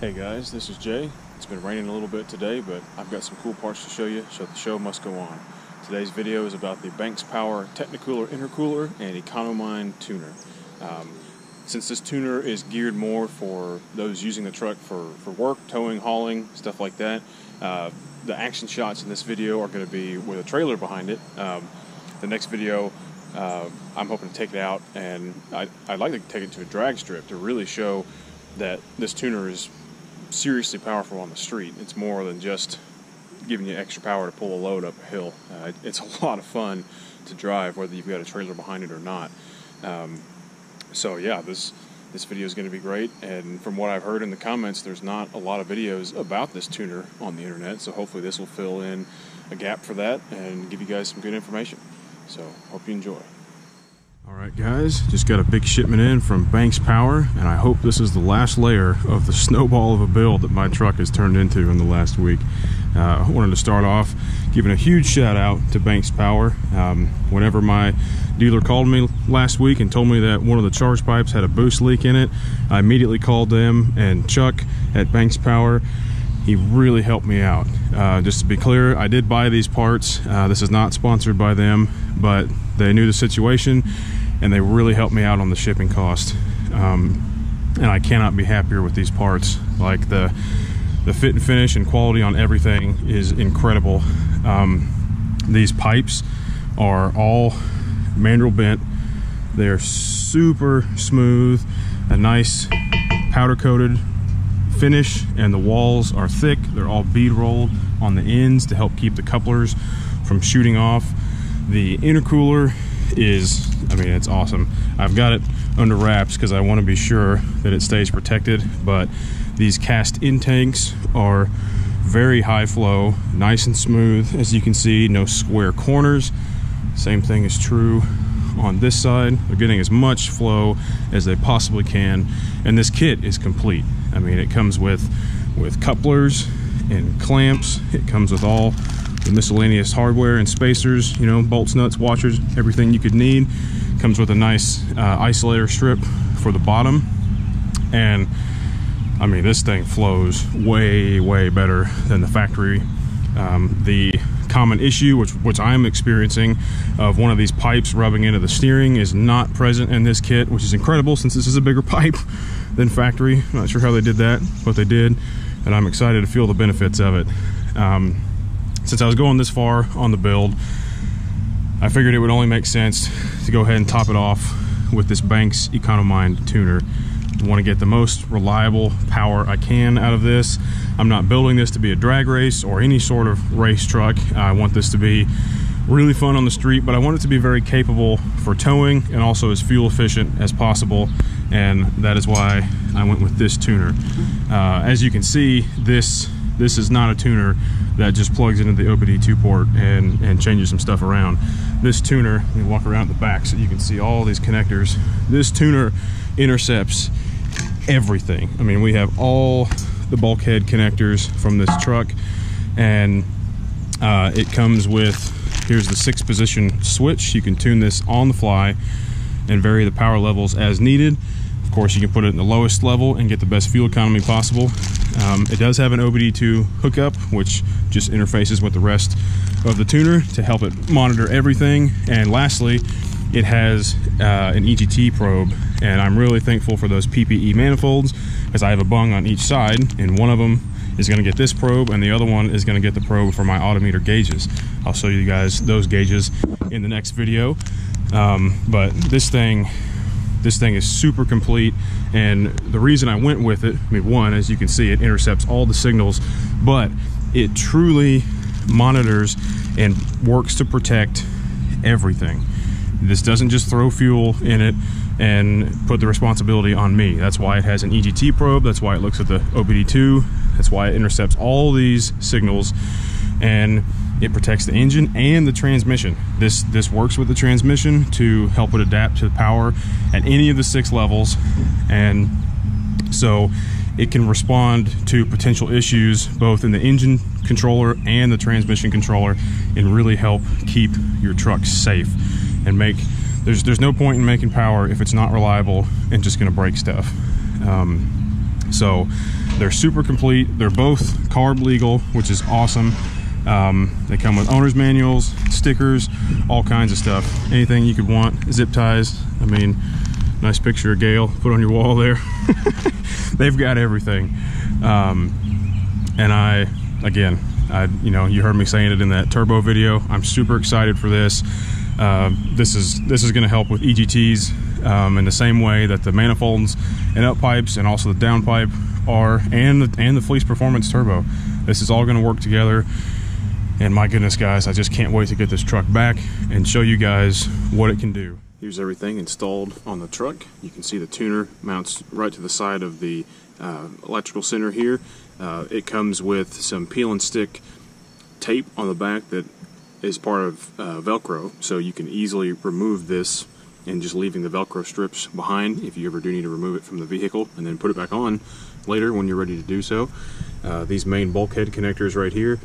Hey guys, this is Jay. It's been raining a little bit today, but I've got some cool parts to show you, so the show must go on. Today's video is about the Banks Power Technicooler intercooler and EconoMind tuner. Since this tuner is geared more for those using the truck for work, towing, hauling, stuff like that, the action shots in this video are going to be with a trailer behind it. The next video, I'm hoping to take it out, and I'd like to take it to a drag strip to really show that this tuner is seriously powerful on the street. It's more than just giving you extra power to pull a load up a hill. It's a lot of fun to drive, whether you've got a trailer behind it or not. So yeah, this video is going to be great, and from what I've heard in the comments, there's not a lot of videos about this tuner on the internet, so hopefully this will fill in a gap for that and give you guys some good information. So hope you enjoy. Alright guys, just got a big shipment in from Banks Power, and I hope this is the last layer of the snowball of a build that my truck has turned into in the last week. I wanted to start off giving a huge shout out to Banks Power. Whenever my dealer called me last week and told me that one of the charge pipes had a boost leak in it, I immediately called them and Chuck at Banks Power. He really helped me out. Just to be clear, I did buy these parts. This is not sponsored by them, but they knew the situation and they really helped me out on the shipping cost. And I cannot be happier with these parts. Like the fit and finish and quality on everything is incredible. These pipes are all mandrel bent. They are super smooth, a nice powder coated finish, and the walls are thick. They're all bead rolled on the ends to help keep the couplers from shooting off. The intercooler is, I mean, it's awesome. I've got it under wraps because I want to be sure that it stays protected, but these cast intakes are very high flow, nice and smooth. As you can see, no square corners. Same thing is true on this side. They're getting as much flow as they possibly can, and this kit is complete. I mean, it comes with couplers and clamps. It comes with all the miscellaneous hardware and spacers, you know, bolts, nuts, washers, everything you could need. It comes with a nice isolator strip for the bottom, and I mean, this thing flows way, way better than the factory. The common issue which I'm experiencing of one of these pipes rubbing into the steering is not present in this kit, which is incredible since this is a bigger pipe than factory. I'm not sure how they did that, but they did, and I'm excited to feel the benefits of it. Since I was going this far on the build, I figured it would only make sense to go ahead and top it off with this Banks EconoMind tuner. I want to get the most reliable power I can out of this. I'm not building this to be a drag race or any sort of race truck. I want this to be really fun on the street, but I want it to be very capable for towing and also as fuel efficient as possible, and that is why I went with this tuner. As you can see, this is not a tuner that just plugs into the OBD2 port and changes some stuff around. This tuner, let me walk around the back so you can see all these connectors. This tuner intercepts everything. I mean, we have all the bulkhead connectors from this truck, and it comes with, here's the 6-position switch. You can tune this on the fly and vary the power levels as needed. Of course, you can put it in the lowest level and get the best fuel economy possible. It does have an OBD2 hookup, which just interfaces with the rest of the tuner to help it monitor everything. And lastly, it has an EGT probe, and I'm really thankful for those PPE manifolds because I have a bung on each side, and one of them is going to get this probe and the other one is going to get the probe for my autometer gauges. I'll show you guys those gauges in the next video, but this thing is super complete, and the reason I went with it, I mean, one, as you can see, it intercepts all the signals, but it truly monitors and works to protect everything. This doesn't just throw fuel in it and put the responsibility on me. That's why it has an EGT probe. That's why it looks at the OBD2. That's why it intercepts all these signals, and it protects the engine and the transmission. This works with the transmission to help it adapt to the power at any of the 6 levels, and so it can respond to potential issues both in the engine controller and the transmission controller and really help keep your truck safe. And there's no point in making power if it's not reliable and just going to break stuff. So They're super complete. They're both carb legal, which is awesome. They come with owner's manuals, stickers, all kinds of stuff. Anything you could want, zip ties. I mean, nice picture of Gale, put on your wall there. They've got everything. And I, you know, you heard me saying it in that turbo video. I'm super excited for this. This is going to help with EGTs in the same way that the manifolds and up pipes and also the down pipe are, and the Fleece Performance turbo. This is all going to work together. And my goodness, guys, I just can't wait to get this truck back and show you guys what it can do. Here's everything installed on the truck. You can see the tuner mounts right to the side of the electrical center here. It comes with some peel and stick tape on the back that is part of Velcro, so you can easily remove this and just leaving the Velcro strips behind if you ever do need to remove it from the vehicle and then put it back on later when you're ready to do so. These main bulkhead connectors right here,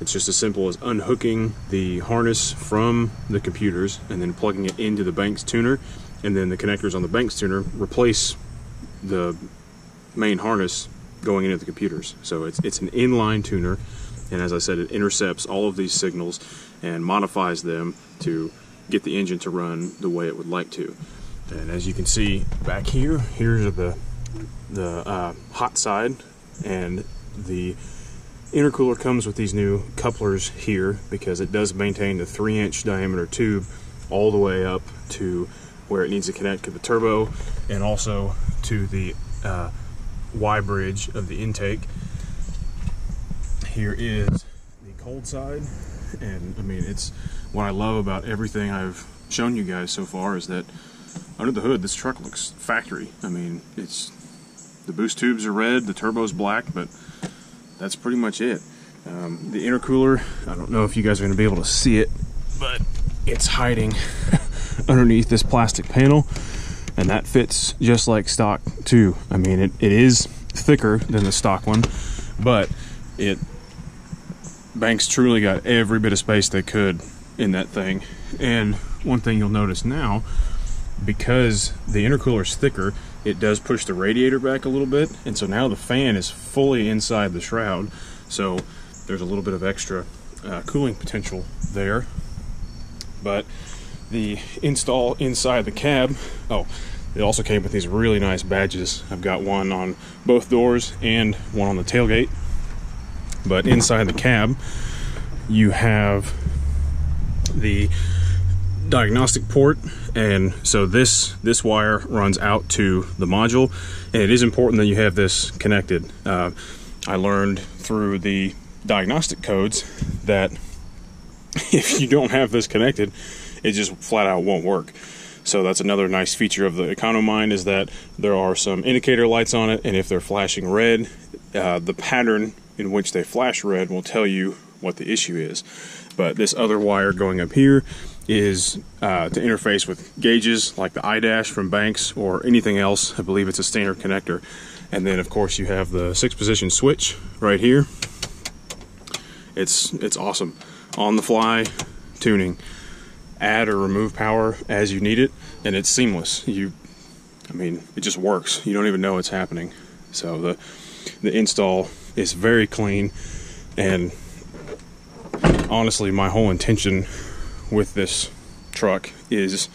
it's just as simple as unhooking the harness from the computers and then plugging it into the Banks tuner, and then the connectors on the Banks tuner replace the main harness going into the computers. So it's an inline tuner, and as I said, it intercepts all of these signals and modifies them to get the engine to run the way it would like to. And as you can see back here, here's the hot side, and the intercooler comes with these new couplers here because it does maintain the 3-inch diameter tube all the way up to where it needs to connect to the turbo and also to the Y bridge of the intake. Here is the cold side, and I mean, it's what I love about everything I've shown you guys so far is that under the hood this truck looks factory. I mean, it's the boost tubes are red, the turbo's black, but that's pretty much it. The intercooler, I don't know if you guys are going to be able to see it, but it's hiding underneath this plastic panel, and that fits just like stock too. I mean, it is thicker than the stock one, but Banks truly got every bit of space they could in that thing. And one thing you'll notice now, because the intercooler is thicker, it does push the radiator back a little bit, and so now the fan is fully inside the shroud, so there's a little bit of extra cooling potential there. But the install inside the cab, oh, it also came with these really nice badges. I've got one on both doors and one on the tailgate. But inside the cab, you have the diagnostic port, and so this wire runs out to the module, and it is important that you have this connected. I learned through the diagnostic codes that if you don't have this connected, it just flat out won't work. So that's another nice feature of the EconoMind, is that there are some indicator lights on it, and if they're flashing red, the pattern in which they flash red will tell you what the issue is. But this other wire going up here is to interface with gauges like the iDash from Banks or anything else. I believe it's a standard connector. And then of course you have the 6-position switch right here. It's awesome. On the fly tuning. Add or remove power as you need it, and it's seamless. I mean, it just works. You don't even know it's happening. So the install is very clean, and honestly, my whole intention with this truck is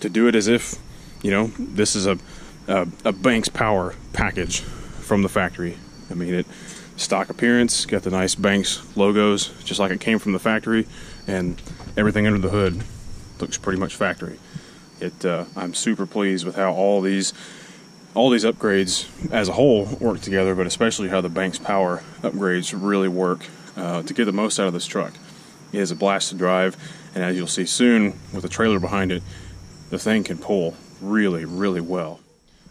to do it as if, you know, this is a Banks Power package from the factory. I mean, it stock appearance, got the nice Banks logos just like it came from the factory, and everything under the hood looks pretty much factory. I'm super pleased with how all these upgrades as a whole work together, but especially how the Banks Power upgrades really work to get the most out of this truck. It is a blast to drive, and as you'll see soon with the trailer behind it, the thing can pull really, really well.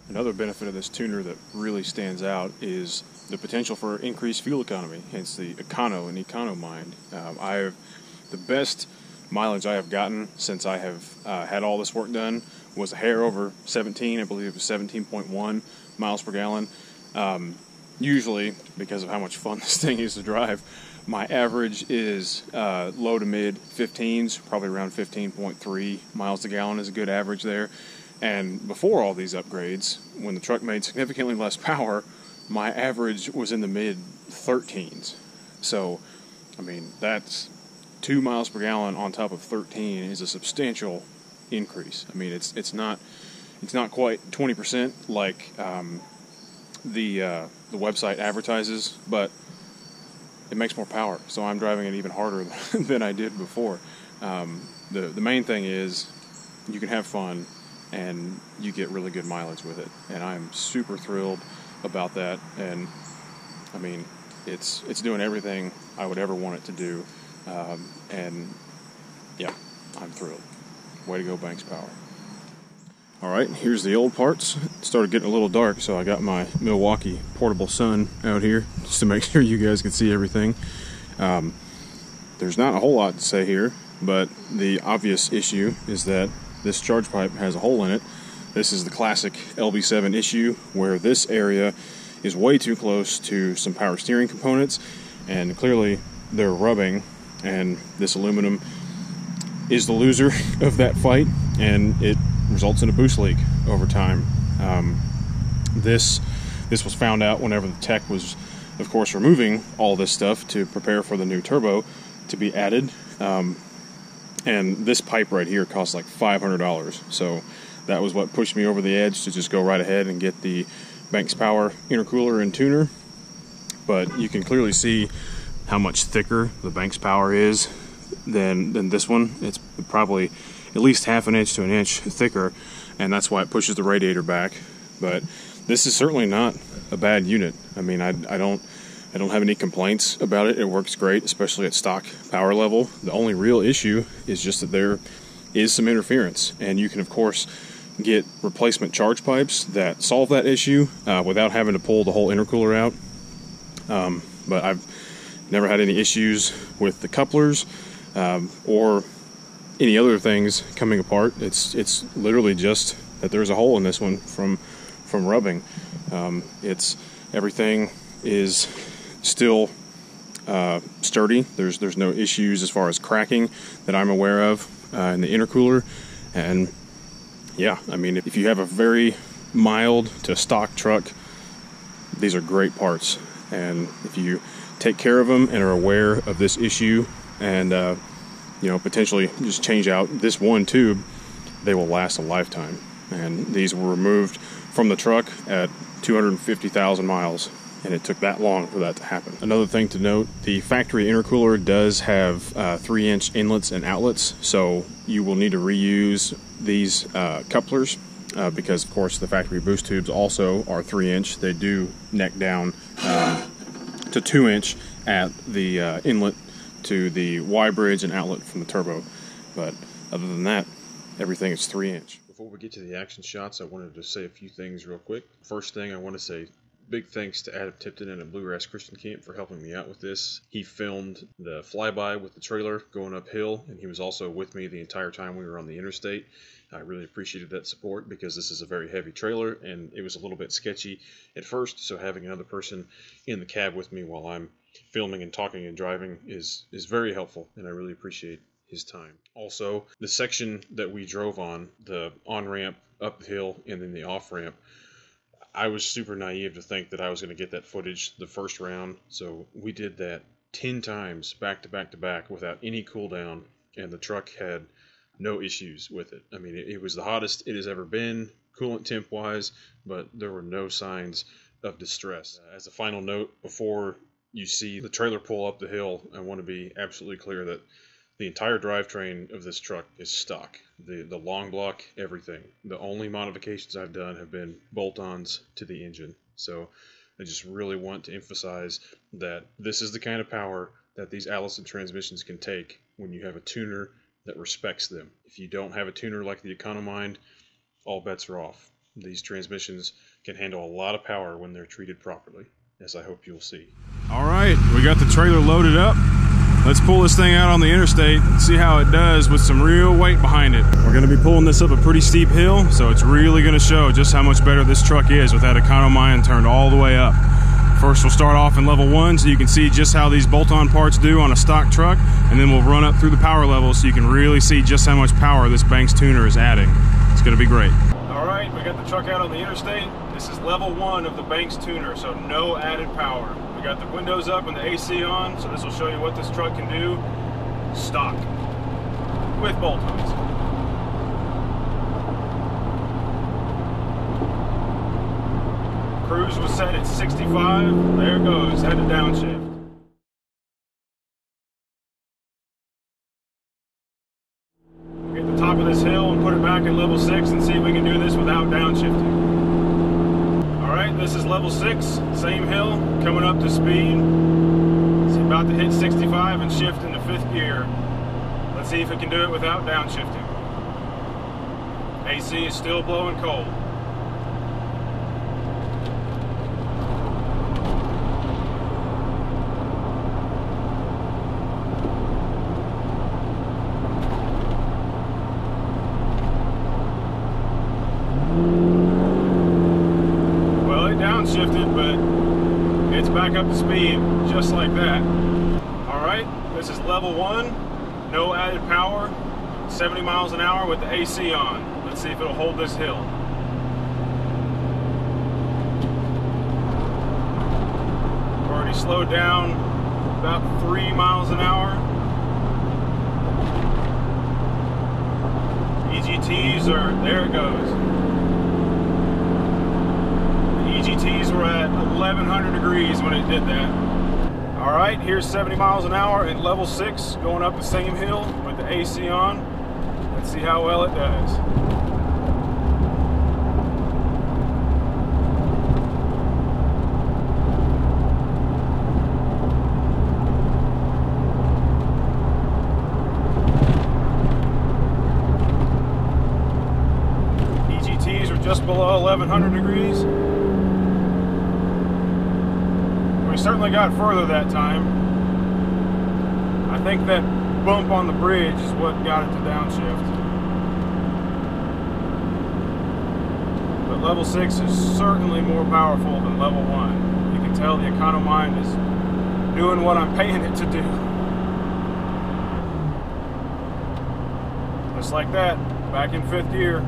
Another benefit of this tuner that really stands out is the potential for increased fuel economy, hence the Econo and EconoMind. The best mileage I have gotten since I have had all this work done was a hair over 17, I believe it was 17.1 miles per gallon. Usually, because of how much fun this thing is to drive, my average is low to mid 15s, probably around 15.3 miles a gallon is a good average there. And before all these upgrades, when the truck made significantly less power, my average was in the mid-13s. So, I mean, that's 2 miles per gallon on top of 13 is a substantial increase. I mean, it's not quite 20% like the website advertises, but it makes more power. So I'm driving it even harder than I did before. The main thing is you can have fun and you get really good mileage with it. And I'm super thrilled about that. And I mean, it's doing everything I would ever want it to do. And yeah, I'm thrilled. Way to go, Banks Power. All right, here's the old parts. It started getting a little dark, so I got my Milwaukee portable sun out here just to make sure you guys can see everything. There's not a whole lot to say here, but the obvious issue is that this charge pipe has a hole in it. This is the classic LB7 issue where this area is way too close to some power steering components, and clearly they're rubbing, and this aluminum is the loser of that fight, and it results in a boost leak over time. This was found out whenever the tech was, of course, removing all this stuff to prepare for the new turbo to be added. And this pipe right here costs like $500, so that was what pushed me over the edge to just go right ahead and get the Banks Power intercooler and tuner. But you can clearly see how much thicker the Banks Power is than this one. It's probably at least half an inch to an inch thicker, and that's why it pushes the radiator back. But this is certainly not a bad unit. I mean, I don't have any complaints about it. It works great, especially at stock power level. The only real issue is just that there is some interference, and you can of course get replacement charge pipes that solve that issue without having to pull the whole intercooler out. But I've never had any issues with the couplers or any other things coming apart. It's literally just that there's a hole in this one from rubbing. Everything is still sturdy. There's no issues as far as cracking that I'm aware of in the intercooler. And yeah, I mean, if you have a very mild to stock truck, these are great parts. And if you take care of them and are aware of this issue and you know, potentially just change out this one tube, they will last a lifetime. And these were removed from the truck at 250,000 miles, and it took that long for that to happen. Another thing to note, the factory intercooler does have 3-inch inlets and outlets, so you will need to reuse these couplers because, of course, the factory boost tubes also are 3-inch. They do neck down to 2-inch at the inlet to the Y-bridge and outlet from the turbo, but other than that, everything is 3-inch. Before we get to the action shots, I wanted to say a few things real quick. First thing, I want to say big thanks to Adam Tipton and the Bluegrass Christian Camp for helping me out with this. He filmed the flyby with the trailer going uphill, and he was also with me the entire time we were on the interstate. I really appreciated that support because this is a very heavy trailer, and it was a little bit sketchy at first, so having another person in the cab with me while I'm filming and talking and driving is very helpful, and I really appreciate his time. Also, the section that we drove on, the on-ramp, uphill, and then the off-ramp, I was super naive to think that I was going to get that footage the first round, so we did that 10 times back to back to back without any cool down, and the truck had no issues with it. I mean, it was the hottest it has ever been, coolant temp-wise, but there were no signs of distress. As a final note, before you see the trailer pull up the hill, I want to be absolutely clear that the entire drivetrain of this truck is stock. The long block, everything. The only modifications I've done have been bolt-ons to the engine. So I just really want to emphasize that this is the kind of power that these Allison transmissions can take when you have a tuner that respects them. If you don't have a tuner like the EconoMind, all bets are off. These transmissions can handle a lot of power when they're treated properly, as I hope you'll see. All right, we got the trailer loaded up. Let's pull this thing out on the interstate and see how it does with some real weight behind it. We're gonna be pulling this up a pretty steep hill, so it's really gonna show just how much better this truck is with that EconoMind turned all the way up. First, we'll start off in level 1 so you can see just how these bolt-on parts do on a stock truck, and then we'll run up through the power level so you can really see just how much power this Banks tuner is adding. It's gonna be great. All right, we got the truck out on the interstate. This is level one of the Banks tuner, so no added power. We got the windows up and the AC on, so this will show you what this truck can do stock with bolt-ons. Cruise was set at 65. There it goes, had to downshift. Get the top of this hill and put it back at level 6 and see if we can do this without downshifting. Alright, this is level 6, same hill, coming up to speed. It's about to hit 65 and shift into 5th gear. Let's see if it can do it without downshifting. AC is still blowing cold. Shifted, but it's back up to speed just like that. Alright, this is level 1, no added power, 70 miles an hour with the AC on. Let's see if it'll hold this hill. We've already slowed down about 3 miles an hour. EGTs are, there it goes. EGTs were at 1100 degrees when it did that. All right, here's 70 miles an hour at level 6, going up the same hill with the AC on. Let's see how well it does. EGTs are just below 1100 degrees. We certainly got further that time. I think that bump on the bridge is what got it to downshift. But level 6 is certainly more powerful than level 1. You can tell the EconoMind is doing what I'm paying it to do. Just like that, back in 5th gear.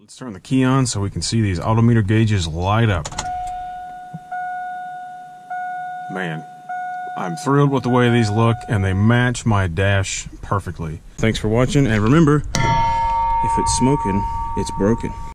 Let's turn the key on so we can see these autometer gauges light up. Man, I'm thrilled with the way these look, and they match my dash perfectly. Thanks for watching, and remember, if it's smoking, it's broken.